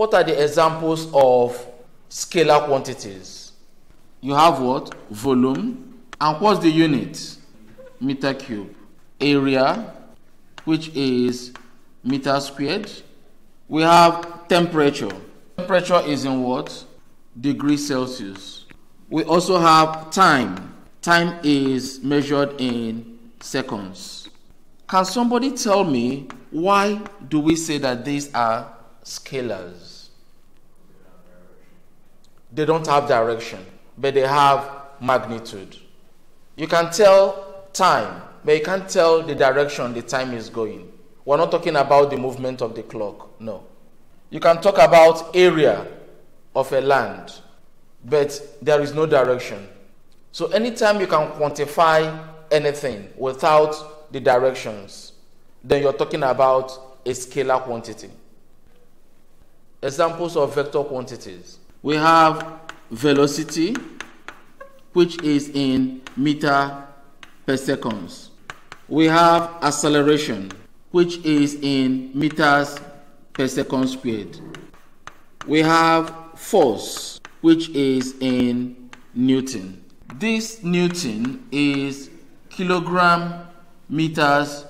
What are the examples of scalar quantities? You have what? Volume. And what's the unit? Meter cube. Area, which is meter squared. We have temperature. Temperature is in what? Degrees Celsius. We also have time. Time is measured in seconds. Can somebody tell me why do we say that these are scalars? They don't have direction, but they have magnitude. You can tell time, but you can't tell the direction the time is going. We're not talking about the movement of the clock, no. You can talk about area of a land, but there is no direction. So anytime you can quantify anything without the directions, then you're talking about a scalar quantity. Examples of vector quantities. We have velocity, which is in meter per seconds. We have acceleration, which is in meters per second squared. We have force, which is in Newton. This Newton is kilogram meters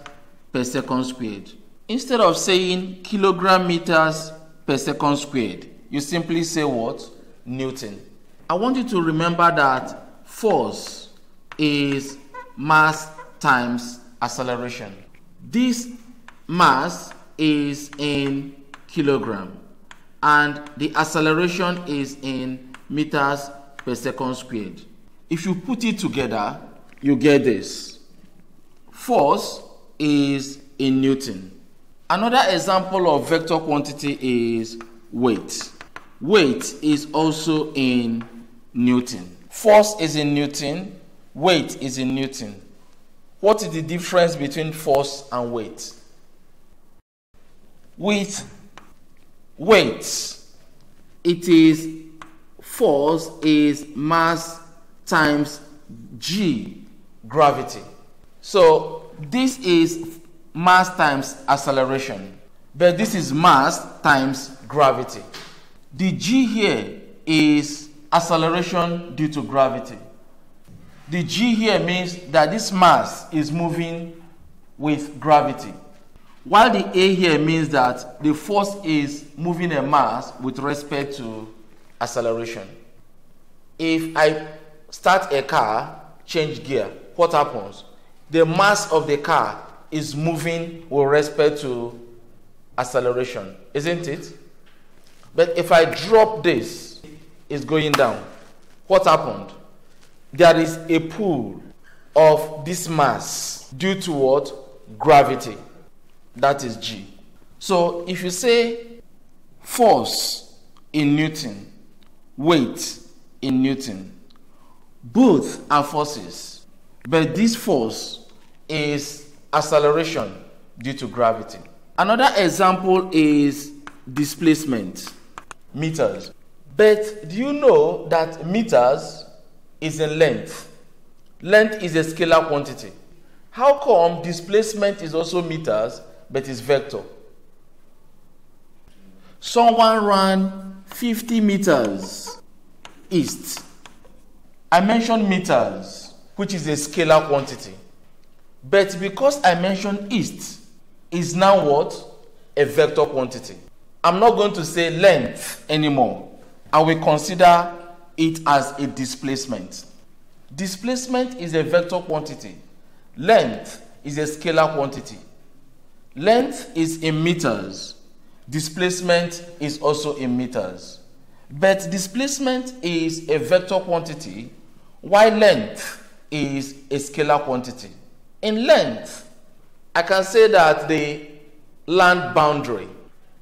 per second squared. Instead of saying kilogram meters per second squared, you simply say what? Newton. I want you to remember that force is mass times acceleration. This mass is in kilogram and the acceleration is in meters per second squared. If you put it together, you get this. Force is in Newton. Another example of vector quantity is weight. Weight is also in Newton. Force is in Newton. Weight is in Newton. What is the difference between force and weight? With weight, it is force is mass times g, gravity. So this is mass times acceleration, but this is mass times gravity. The g here is acceleration due to gravity. The g here means that this mass is moving with gravity, while the a here means that the force is moving a mass with respect to acceleration. If I start a car, change gear, what happens? The mass of the car is moving with respect to acceleration, isn't it? But if I drop this, it's going down. What happened? There is a pull of this mass due to what? Gravity. That is G. So if you say force in Newton, weight in Newton, both are forces, but this force is acceleration due to gravity. Another example is displacement, meters. But do you know that meters is in length? Length is a scalar quantity. How come displacement is also meters, but it's vector? Someone ran 50 meters east. I mentioned meters, which is a scalar quantity. But because I mentioned east, is now what? A vector quantity. I'm not going to say length anymore. I will consider it as a displacement. Displacement is a vector quantity. Length is a scalar quantity. Length is in meters. Displacement is also in meters. But displacement is a vector quantity, while length is a scalar quantity. In length, I can say that the land boundary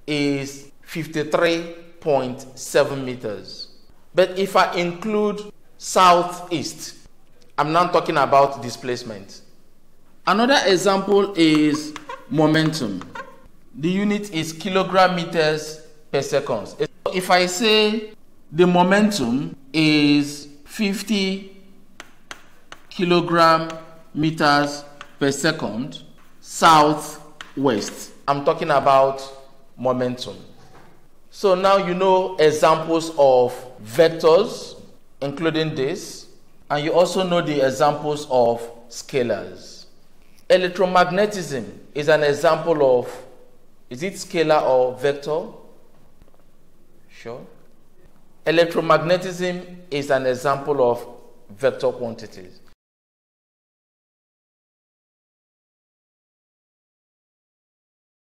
is 53.7 meters. But if I include southeast, I'm not talking about displacement. Another example is momentum. The unit is kilogram meters per second. If I say the momentum is 50 kilogram meters per second southwest, I'm talking about momentum. So now you know examples of vectors, including this, and you also know the examples of scalars. Electromagnetism is an example of, is it scalar or vector? Sure. Electromagnetism is an example of vector quantities.